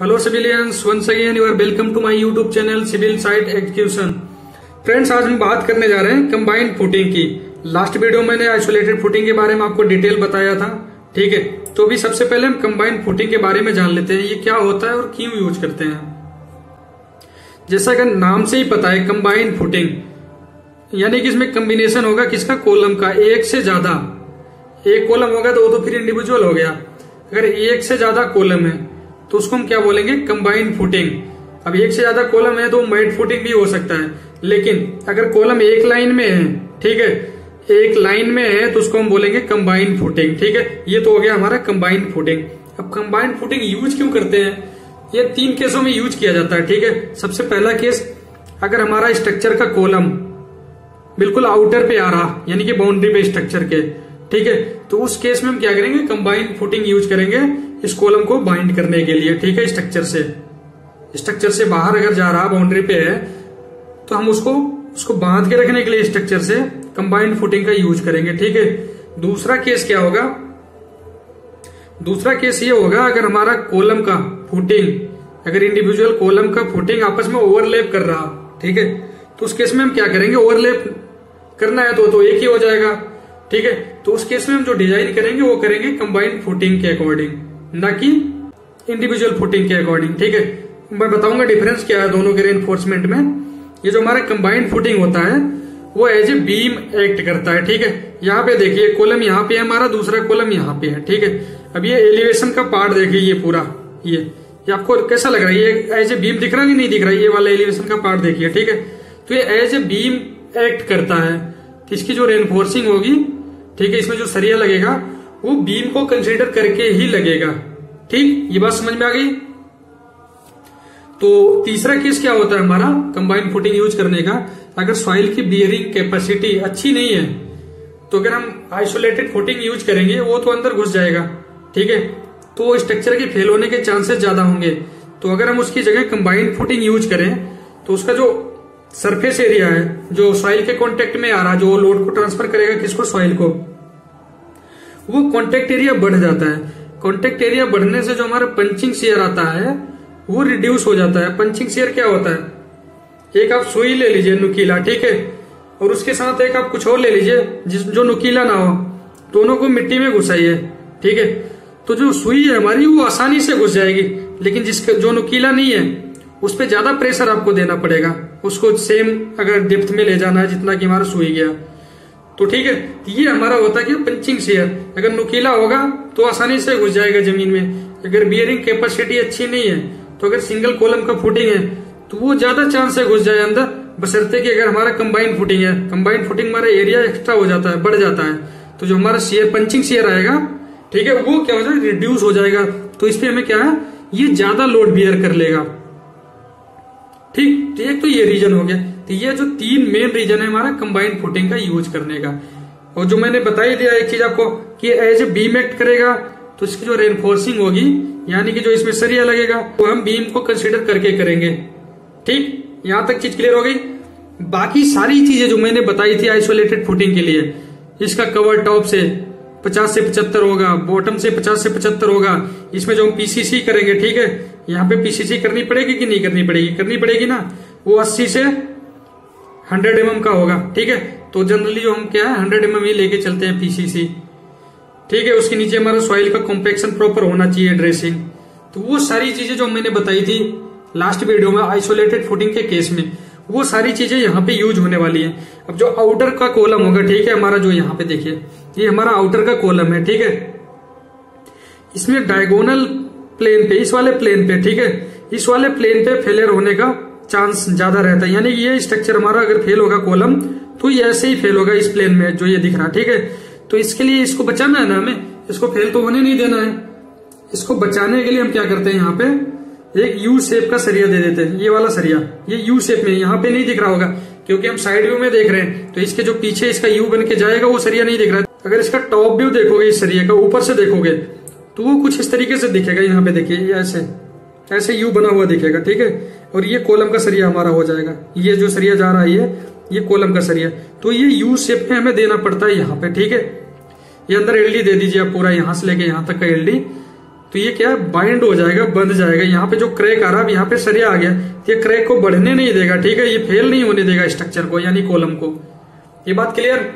Hello civilians, once again you are welcome to my YouTube channel civil site execution. Friends, आज हम बात करने जा रहे हैं कंबाइंड फुटिंग की। लास्ट वीडियो मैंने आइसोलेटेड फुटिंग के बारे में आपको डिटेल बताया था, ठीक है। तो अभी सबसे पहले हम कंबाइंड फुटिंग के बारे में जान लेते हैं, ये क्या होता है और क्यों यूज करते हैं। जैसा कि नाम से ही पता है, कंबाइंड फुटिंग यानी कि इसमें कॉम्बिनेशन होगा किसका, कॉलम का, एक से ज्यादा। एक कॉलम होगा तो वो तो फिर इंडिविजुअल हो गया, अगर एक से ज्यादा कॉलम है तो उसको हम क्या बोलेंगे, कंबाइंड फुटिंग। अब एक से ज्यादा कॉलम है तो मैट फुटिंग भी हो सकता है, लेकिन अगर कॉलम एक लाइन में है, ठीक है, एक लाइन में है तो उसको हम बोलेंगे कंबाइंड फुटिंग, ठीक है। ये तो हो गया हमारा कंबाइंड फुटिंग। अब कंबाइंड फुटिंग यूज क्यों करते हैं, ये तीन केसों में यूज किया जाता है, ठीक है। सबसे पहला केस, अगर हमारा स्ट्रक्चर का कॉलम बिल्कुल आउटर पे आ रहा, यानी कि बाउंड्री पे स्ट्रक्चर के, ठीक है, तो उस केस में हम क्या करेंगे, कंबाइंड फुटिंग यूज करेंगे इस कॉलम को बाइंड करने के लिए, ठीक है। स्ट्रक्चर से बाहर अगर जा रहा बाउंड्री पे है तो हम उसको बांध के रखने के लिए स्ट्रक्चर से कंबाइंड फुटिंग का यूज करेंगे, ठीक है। दूसरा केस क्या होगा, दूसरा केस ये होगा, अगर हमारा कॉलम का फुटिंग, अगर इंडिविजुअल कॉलम का फुटिंग आपस में ओवरलैप कर रहा, ठीक है, तो उस केस में हम क्या करेंगे, ओवरलैप करना है तो एक ही हो जाएगा, ठीक है। तो उस केस में हम जो डिजाइन करेंगे वो करेंगे कंबाइंड फुटिंग के अकॉर्डिंग, ना कि इंडिविजुअल फुटिंग के अकॉर्डिंग, ठीक है। मैं बताऊंगा डिफरेंस क्या है दोनों के रेनफोर्समेंट में। ये जो हमारा कंबाइंड फुटिंग होता है वो एज ए बीम एक्ट करता है, ठीक है। यहाँ पे देखिए, कॉलम यहाँ पे है हमारा, दूसरा कॉलम यहाँ पे है, ठीक है। अब ये एलिवेशन का पार्ट देखिए, ये पूरा ये आपको कैसा लग रहा है, ये एज ए बीम दिख रहा है कि नहीं दिख रहा है, ये वाला एलिवेशन का पार्ट देखिए, ठीक है। तो ये एज ए बीम एक्ट करता है, इसकी जो रेनफोर्सिंग होगी, ठीक है, इसमें जो सरिया लगेगा वो बीम को कंसीडर करके ही लगेगा, ठीक। ये बात समझ में आ गई। तो तीसरा केस क्या होता है हमारा कंबाइंड फुटिंग यूज करने का, अगर सॉइल की बियरिंग कैपेसिटी अच्छी नहीं है तो अगर हम आइसोलेटेड फुटिंग यूज करेंगे वो तो अंदर घुस जाएगा, ठीक है, तो स्ट्रक्चर के फेल होने के चांसेस ज्यादा होंगे। तो अगर हम उसकी जगह कंबाइंड फुटिंग यूज करें तो उसका जो सरफेस एरिया है, जो सॉइल के कॉन्टेक्ट में आ रहा, जो लोड को ट्रांसफर करेगा किसको, सॉइल को, वो कॉन्टेक्ट एरिया बढ़ जाता है। कॉन्टेक्ट एरिया बढ़ने से जो हमारा पंचिंग शेयर आता है वो रिड्यूस हो जाता है। पंचिंग शेयर क्या होता है, एक आप सुई ले लीजिए नुकीला, ठीक है, और उसके साथ एक आप कुछ और ले लीजिए जो नुकीला ना हो, दोनों को मिट्टी में घुसाइए, ठीक है, तो जो सुई है हमारी वो आसानी से घुस जाएगी, लेकिन जिसका जो नुकीला नहीं है उस पर ज्यादा प्रेशर आपको देना पड़ेगा, उसको सेम अगर डेप्थ में ले जाना है जितना कि हमारा सुई गया, तो ठीक है। ये हमारा होता है कि पंचिंग शेयर, अगर नुकीला होगा तो आसानी से घुस जाएगा जमीन में, अगर बियरिंग कैपेसिटी अच्छी नहीं है तो, अगर सिंगल कॉलम का फुटिंग है तो वो ज्यादा चांस है घुस जाए अंदर, बशर्ते कि अगर हमारा कंबाइंड फुटिंग है, कंबाइंड फुटिंग हमारा एरिया एक्स्ट्रा हो जाता है, बढ़ जाता है, तो जो हमारा शेयर पंचिंग शेयर आएगा, ठीक है, वो क्या हो जाएगा, रिड्यूस हो जाएगा। तो इसमें हमें क्या है, ये ज्यादा लोड बियर कर लेगा, ठीक। तो एक तो ये रीजन हो गया। तो ये जो तीन मेन रीजन है हमारा कंबाइंड फुटिंग का यूज करने का। और जो मैंने बता ही दिया एक चीज आपको कि एज ए बीम एक्ट करेगा तो इसकी जो रेनफोर्सिंग होगी, यानी कि जो इसमें सरिया लगेगा, तो हम बीम को कंसीडर करके करेंगे, ठीक। यहां तक चीज क्लियर हो गई। बाकी सारी चीजें जो मैंने बताई थी आइसोलेटेड फुटिंग के लिए, इसका कवर टॉप से 50 से 75 होगा, बॉटम से 50 से 75 होगा, इसमें जो हम पीसीसी करेंगे, ठीक है, यहाँ पे पीसीसी करनी पड़ेगी कि नहीं करनी पड़ेगी, करनी पड़ेगी ना, वो 80 से 100 mm का होगा, ठीक है। तो जनरली जो हम क्या है 100 mm ही लेके चलते हैं पीसीसी, ठीक है। उसके नीचे हमारा सॉइल का कॉम्पेक्शन प्रॉपर होना चाहिए, ड्रेसिंग, तो वो सारी चीजें जो मैंने बताई थी लास्ट वीडियो में आइसोलेटेड फुटिंग के केस में, वो सारी चीजें यहाँ पे यूज होने वाली है। अब जो आउटर का कॉलम होगा, ठीक है, हमारा जो यहाँ पे देखिए, ये हमारा आउटर का कॉलम है, ठीक है, इसमें डायगोनल प्लेन पे, इस वाले प्लेन पे, ठीक है, इस वाले प्लेन पे फेलियर होने का चांस ज्यादा रहता है, यानी ये स्ट्रक्चर हमारा अगर फेल होगा कॉलम तो ये ऐसे ही फेल होगा इस प्लेन में जो ये दिख रहा है, ठीक है। तो इसके लिए इसको बचाना है ना हमें, इसको फेल तो होने नहीं देना है, इसको बचाने के लिए हम क्या करते हैं, यहाँ पे एक यू शेप का सरिया दे देते हैं, ये वाला सरिया, ये यू शेप में, यहाँ पे नहीं दिख रहा होगा क्योंकि हम साइड व्यू में देख रहे हैं, तो इसके जो पीछे इसका यू बन के जाएगा वो सरिया नहीं दिख रहा है। अगर इसका टॉप व्यू देखोगे, इस सरिया का ऊपर से देखोगे तो वो कुछ इस तरीके से दिखेगा, यहाँ पे देखिए ये ऐसे ऐसे यू बना हुआ दिखेगा, ठीक है, और ये कॉलम का सरिया हमारा हो जाएगा, ये जो सरिया जा रहा है ये कॉलम का सरिया, तो ये यू शेप में हमें देना पड़ता है यहाँ पे, ठीक है। ये अंदर एलडी दे दीजिए आप पूरा, यहाँ से लेके यहाँ तक का एलडी, तो ये क्या है, बाइंड हो जाएगा, बंध जाएगा। यहाँ पे जो क्रैक आ रहा है, यहाँ पे सरिया आ गया, ये क्रैक को बढ़ने नहीं देगा, ठीक है, ये फेल नहीं होने देगा स्ट्रक्चर को यानी कॉलम को। ये बात क्लियर।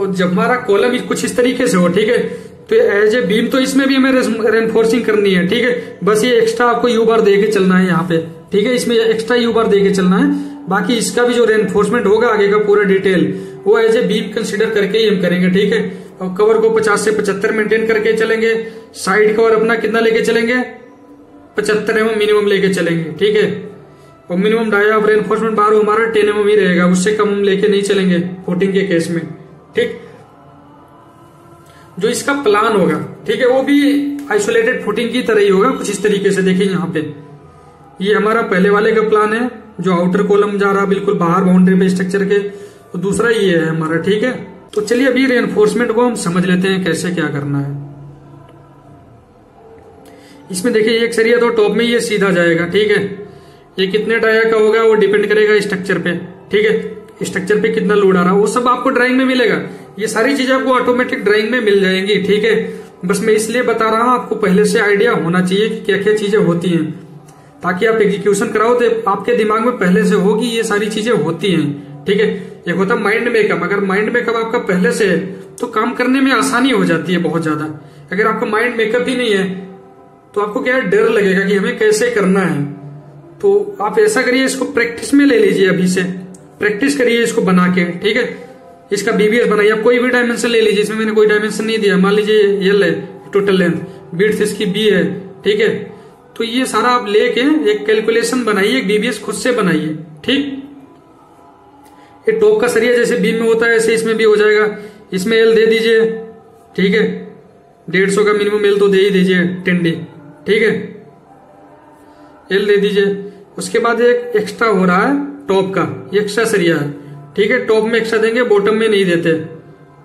और जब हमारा कॉलम कुछ इस तरीके से हो, ठीक है, तो एज ए बीम तो इसमें भी हमें रेनफोर्सिंग करनी है, ठीक है, बस ये एक्स्ट्रा आपको यू बार दे के चलना है यहाँ पे, ठीक है, इसमें एक्स्ट्रा यू बार दे के चलना है, बाकी इसका भी जो रेनफोर्समेंट होगा आगे का पूरा डिटेल वो एज ए बीम कंसिडर करके ही हम करेंगे, ठीक है। और कवर को 50 से 75 मेंटेन करके चलेंगे, साइड कवर अपना कितना लेके चलेंगे, 75 mm मिनिमम लेके चलेंगे, ठीक है, और minimum dia of reinforcement bar हमारा 10 mm ही रहेगा, उससे कम हम लेके नहीं चलेंगे फुटिंग के केस में, ठीक। जो इसका प्लान होगा, ठीक है, वो भी आइसोलेटेड फुटिंग की तरह ही होगा, कुछ इस तरीके से। देखिए यहाँ पे ये हमारा पहले वाले का प्लान है जो आउटर कॉलम जा रहा बिल्कुल बाहर बाउंड्री पे स्ट्रक्चर के, तो दूसरा ये है हमारा, ठीक है। तो चलिए अभी रेनफोर्समेंट को हम समझ लेते हैं कैसे क्या करना है। इसमें देखिए एक सरिया तो टॉप में ये सीधा जाएगा, ठीक है, ये कितने डाया का होगा वो डिपेंड करेगा स्ट्रक्चर पे, ठीक है, स्ट्रक्चर पे कितना लोड आ रहा है वो सब आपको ड्राइंग में मिलेगा, ये सारी चीजें आपको ऑटोमेटिक ड्राइंग में मिल जाएंगी, ठीक है। बस मैं इसलिए बता रहा हूँ आपको पहले से आइडिया होना चाहिए कि क्या क्या चीजें होती हैं, ताकि आप एग्जीक्यूशन कराओ तो आपके दिमाग में पहले से हो कि ये सारी चीजें होती हैं, ठीक है। एक होता माइंड मेकअप, अगर माइंड मेकअप आपका पहले से है तो काम करने में आसानी हो जाती है बहुत ज्यादा। अगर आपका माइंड मेकअप ही नहीं है तो आपको क्या डर लगेगा कि हमें कैसे करना है। तो आप ऐसा करिए, इसको प्रैक्टिस में ले लीजिए, अभी से प्रैक्टिस करिए इसको बना के, ठीक है। इसका बीबीएस बनाइए, आप कोई भी डायमेंशन ले लीजिए, इसमें मैंने कोई डायमेंशन नहीं दिया, मान लीजिए एल है टोटल लेंथ, बीड्स इसकी बी है, ठीक है। तो ये सारा आप लेके एक कैलकुलेशन बनाइए, एक बीबीएस खुद से बनाइए, ठीक। ये टॉप का सरिया जैसे बीम में होता है ऐसे इसमें भी हो जाएगा, इसमें एल दे दीजिए, ठीक है, 150 का मिनिमम एल तो दे ही दीजिए, 10D, ठीक है, एल दे दीजिए। उसके बाद एक एक्स्ट्रा हो रहा है टॉप का, ये एक्स्ट्रा सरिया है, ठीक है, टॉप में एक्स्ट्रा देंगे, बॉटम में नहीं देते,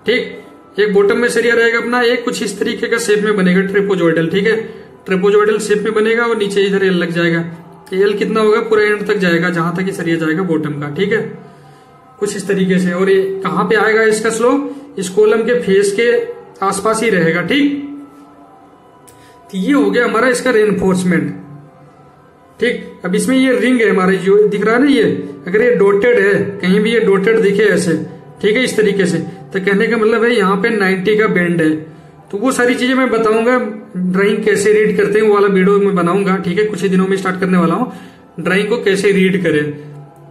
ठीक। एक बॉटम में सरिया रहेगा अपना, एक कुछ इस तरीके का शेप में बनेगा, ट्रेपोजॉइडल, ठीक है, ट्रेपोजॉइडल शेप में बनेगा और नीचे इधर एल लग जाएगा, एल कितना होगा पूरा एंड तक जाएगा, जहां तक ये सरिया जाएगा बॉटम का, ठीक है, कुछ इस तरीके से। और ये कहाँ पे आएगा इसका स्लोप, इस कॉलम के फेस के आसपास ही रहेगा, ठीक। तो ये हो गया हमारा इसका रेनफोर्समेंट, ठीक। अब इसमें ये रिंग है हमारे जो दिख रहा है ना, ये अगर ये डॉटेड है कहीं भी, ये डॉटेड दिखे ऐसे, ठीक है, इस तरीके से, तो कहने का मतलब है यहाँ पे 90 का बेंड है। तो वो सारी चीजें मैं बताऊंगा, ड्राइंग कैसे रीड करते हैं वो वाला वीडियो मैं बनाऊंगा, ठीक है, कुछ ही दिनों में स्टार्ट करने वाला हूँ, ड्राइंग को कैसे रीड करें,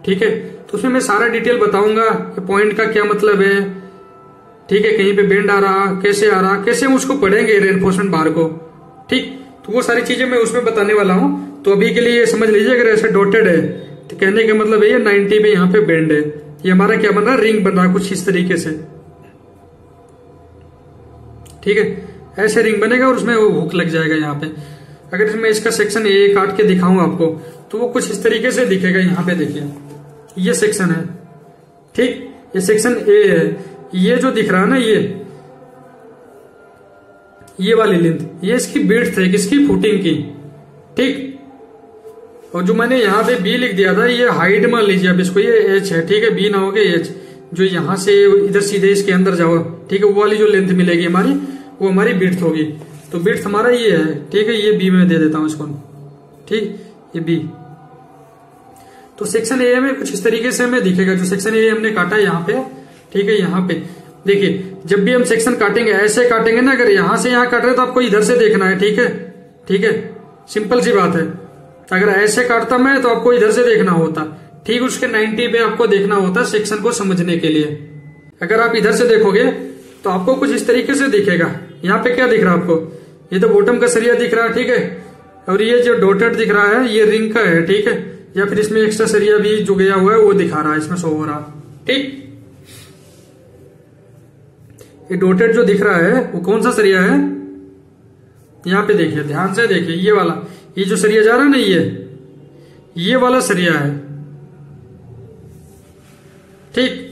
ठीक है। तो उसमें मैं सारा डिटेल बताऊंगा, पॉइंट का क्या मतलब है, ठीक है, कहीं पे बेंड आ रहा कैसे हम उसको पढ़ेंगे रेनफोर्समेंट बार को, ठीक। तो वो सारी चीजें मैं उसमें बताने वाला हूँ। तो अभी के लिए ये समझ लीजिए, अगर ऐसे डॉटेड है तो कहने का मतलब है ये 90 पे यहाँ पे बेंड है, ये हमारा क्या बन रहा है, रिंग बन रहा है, कुछ इस तरीके से, ठीक है, ऐसे रिंग बनेगा और उसमें वो हुक लग जाएगा यहाँ पे। अगर इसमें इसका सेक्शन ए काट के दिखाऊं आपको तो वो कुछ इस तरीके से दिखेगा, यहाँ पे देखिए ये सेक्शन है, ठीक, ये सेक्शन ए है, ये जो दिख रहा है ना ये वाली लेंथ, ये इसकी बीड्स है, किसकी, फुटिंग की, ठीक। और जो मैंने यहाँ पे बी लिख दिया था ये हाइट मान लीजिए अब इसको, ये एच है, ठीक है, बी ना हो गया एच, जो यहाँ से इधर सीधे इसके अंदर जाओ, ठीक है, वो वाली जो लेंथ मिलेगी हमारी वो हमारी बीड्स होगी। तो बीड्स हमारा ये है, ठीक है, ये बी में दे देता हूँ इसको, ठीक, ये बी। तो सेक्शन ए में कुछ इस तरीके से हमें दिखेगा, जो सेक्शन ए हमने काटा यहाँ पे, ठीक है, यहाँ पे देखिए जब भी हम सेक्शन काटेंगे ऐसे काटेंगे ना, अगर यहाँ से यहाँ काट रहे तो आपको इधर से देखना है, ठीक है, ठीक है, सिंपल सी बात है। अगर ऐसे काटता मैं तो आपको इधर से देखना होता, ठीक, उसके 90 पे आपको देखना होता सेक्शन को समझने के लिए। अगर आप इधर से देखोगे तो आपको कुछ इस तरीके से दिखेगा, यहाँ पे क्या दिख रहा है आपको, ये तो बॉटम का सरिया दिख रहा है, ठीक है, और ये जो डॉटेड दिख रहा है ये रिंग का है, ठीक है, या फिर इसमें एक्स्ट्रा सरिया भी जो गया हुआ है वो दिखा रहा है, इसमें शो हो रहा है, ठीक। ये डॉटेड जो दिख रहा है वो कौन सा सरिया है, यहाँ पे देखिए ध्यान से देखिए, ये वाला, ये जो सरिया जा रहा है ना ये वाला सरिया है, ठीक।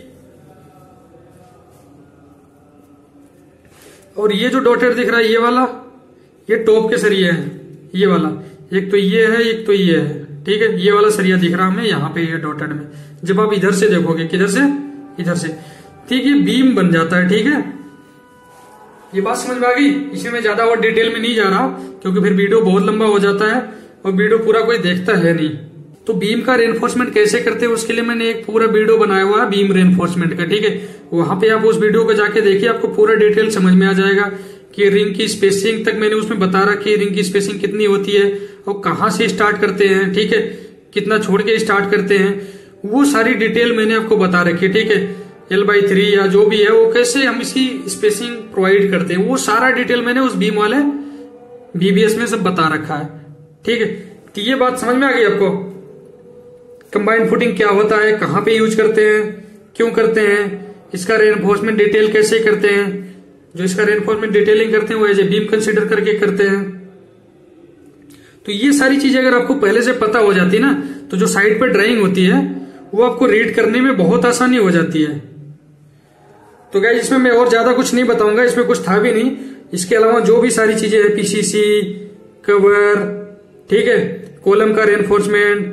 और ये जो डॉटेड दिख रहा है ये वाला, ये टॉप के सरिया है, ये वाला, एक तो ये है एक तो ये है, ठीक है, ये वाला सरिया दिख रहा है हमें यहाँ पे, ये डॉटेड में जब आप इधर से देखोगे, किधर से, इधर से, ठीक, ये बीम बन जाता है, ठीक है। ये बात समझ में आ गई। इसमें मैं ज्यादा और डिटेल में नहीं जा रहा क्योंकि फिर वीडियो बहुत लंबा हो जाता है और वीडियो पूरा कोई देखता है नहीं। तो बीम का रेनफोर्समेंट कैसे करते हैं उसके लिए मैंने एक पूरा वीडियो बनाया हुआ है बीम रेनफोर्समेंट का, ठीक है। वहां पे आप उस वीडियो को जाके देखिए, आपको पूरा डिटेल समझ में आ जाएगा कि रिंग की स्पेसिंग तक मैंने उसमें बता रखी है, रिंग की स्पेसिंग कितनी होती है और कहाँ से स्टार्ट करते हैं, ठीक है, कितना छोड़ के स्टार्ट करते हैं, वो सारी डिटेल मैंने आपको बता रखी है, ठीक है। L/3 या जो भी है वो कैसे हम इसकी स्पेसिंग प्रोवाइड करते हैं वो सारा डिटेल मैंने उस बीम वाले BBS में सब बता रखा है, ठीक है। तो ये बात समझ में आ गई आपको, कंबाइंड फुटिंग क्या होता है, कहाँ पे यूज करते हैं, क्यों करते हैं, इसका रेनफोर्समेंट डिटेल कैसे करते हैं, जो इसका रेनफोर्समेंट डिटेलिंग करते हैं वो एज ए बीम कंसिडर करके करते हैं। तो ये सारी चीजें अगर आपको पहले से पता हो जाती ना तो जो साइड पर ड्राइंग होती है वो आपको रीड करने में बहुत आसानी हो जाती है। तो गाइस इसमें मैं और ज्यादा कुछ नहीं बताऊंगा, इसमें कुछ था भी नहीं। इसके अलावा जो भी सारी चीजें हैं, PCC कवर, ठीक है, कॉलम का रेनफोर्समेंट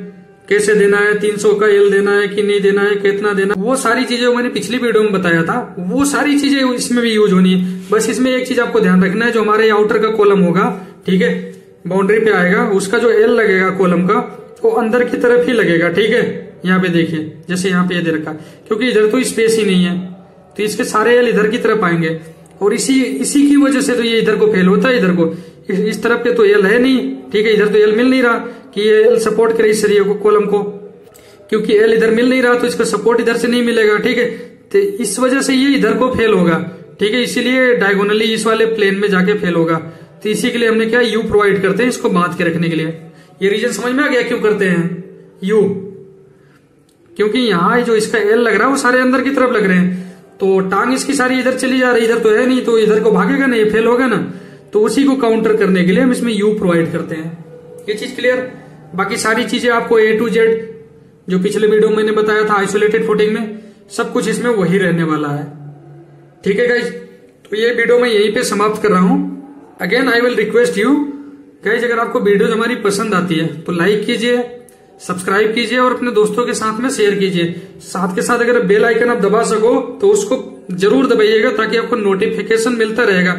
कैसे देना है, 300 का L देना है कि नहीं देना है, कितना देना है, वो सारी चीजें मैंने पिछली वीडियो में बताया था, वो सारी चीजें इसमें भी यूज होनी है। बस इसमें एक चीज आपको ध्यान रखना है, जो हमारे आउटर का कॉलम होगा, ठीक है, बाउंड्री पे आएगा, उसका जो L लगेगा कॉलम का वो अंदर की तरफ ही लगेगा, ठीक है। यहाँ पे देखिए जैसे यहाँ पे दे रखा, क्योंकि इधर तो स्पेस ही नहीं है तो इसके सारे L इधर की तरफ आएंगे और इसी की वजह से तो ये इधर को फेल होता है। इधर को इस तरफ पे तो L है नहीं, ठीक है, इधर तो L मिल नहीं रहा कि ये L सपोर्ट करे इस एरिया को, कॉलम को, क्योंकि L इधर मिल नहीं रहा तो इसका सपोर्ट इधर से नहीं मिलेगा, ठीक है। तो इस वजह से ये इधर को फेल होगा, ठीक है, इसीलिए डायगोनली इस वाले प्लेन में जाके फेल होगा। तो इसी के लिए हमने क्या U प्रोवाइड करते हैं इसको बांध के रखने के लिए। ये रीजन समझ में आ गया क्यों करते हैं U, क्योंकि यहाँ जो इसका L लग रहा है वो सारे अंदर की तरफ लग रहे हैं तो टांग इसकी सारी इधर चली जा रही, इधर तो है नहीं तो इधर को भागेगा ना, ये फेल होगा ना। तो उसी को काउंटर करने के लिए हम इसमें U प्रोवाइड करते हैं। ये चीज क्लियर। बाकी सारी चीजें आपको A to Z जो पिछले वीडियो में मैंने बताया था आइसोलेटेड फुटिंग में, सब कुछ इसमें वही रहने वाला है, ठीक है गाइज। तो ये वीडियो मैं यहीं पे समाप्त कर रहा हूँ। Again I will request you guys, अगर आपको वीडियो हमारी पसंद आती है तो लाइक कीजिए, सब्सक्राइब कीजिए और अपने दोस्तों के साथ में शेयर कीजिए। साथ के साथ अगर बेल आइकन आप दबा सको तो उसको जरूर दबाइएगा ताकि आपको नोटिफिकेशन मिलता रहेगा,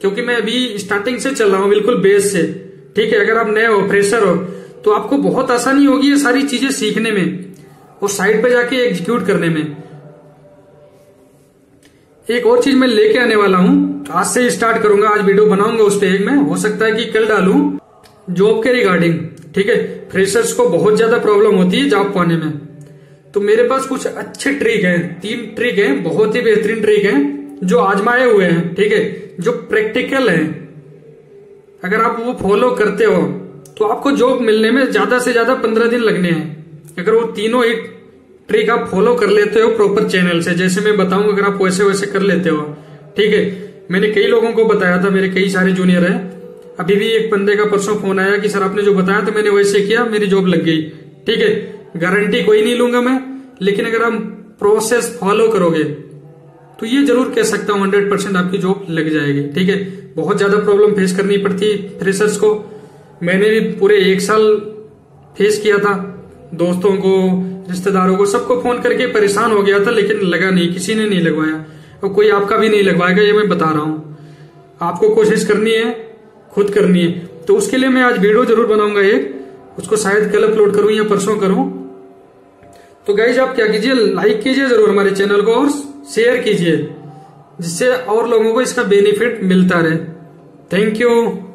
क्योंकि मैं अभी स्टार्टिंग से चल रहा हूँ, बिल्कुल बेस से, ठीक है। अगर आप नए हो, फ्रेशर हो तो आपको बहुत आसानी होगी ये सारी चीजें सीखने में और साइट पे जाके एग्जीक्यूट करने में। एक और चीज मैं लेके आने वाला हूँ, आज से स्टार्ट करूंगा, आज वीडियो बनाऊंगा उस पर, एक मैं हो सकता है कि कल डालू, जॉब के रिगार्डिंग, ठीक है। फ्रेशर्स को बहुत ज्यादा प्रॉब्लम होती है जॉब पाने में, तो मेरे पास कुछ अच्छे ट्रिक हैं, 3 ट्रिक हैं, बहुत ही बेहतरीन ट्रिक हैं जो आजमाए हुए हैं, ठीक है, जो प्रैक्टिकल हैं। अगर आप वो फॉलो करते हो तो आपको जॉब मिलने में ज्यादा से ज्यादा 15 दिन लगने हैं। अगर वो तीनों एक ट्रिक आप फॉलो कर लेते हो प्रॉपर चैनल से, जैसे मैं बताऊंगा, अगर आप वैसे वैसे कर लेते हो, ठीक है। मैंने कई लोगों को बताया था, मेरे कई सारे जूनियर हैं। अभी भी एक बंदे का परसों फोन आया कि सर आपने जो बताया तो मैंने वैसे किया, मेरी जॉब लग गई, ठीक है। गारंटी कोई नहीं लूंगा मैं, लेकिन अगर आप प्रोसेस फॉलो करोगे तो ये जरूर कह सकता हूं 100% आपकी जॉब लग जाएगी, ठीक है। बहुत ज्यादा प्रॉब्लम फेस करनी पड़ती है फ्रेशर्स को, मैंने भी पूरे 1 साल फेस किया था, दोस्तों को, रिश्तेदारों को, सबको फोन करके परेशान हो गया था, लेकिन लगा नहीं, किसी ने नहीं लगवाया और कोई आपका भी नहीं लगवाएगा, ये मैं बता रहा हूँ। आपको कोशिश करनी है, खुद करनी है। तो उसके लिए मैं आज वीडियो जरूर बनाऊंगा एक, उसको शायद कल अपलोड करूं या परसों करूं। तो गाइज आप क्या कीजिए, लाइक कीजिए जरूर हमारे चैनल को और शेयर कीजिए, जिससे और लोगों को इसका बेनिफिट मिलता रहे। Thank you.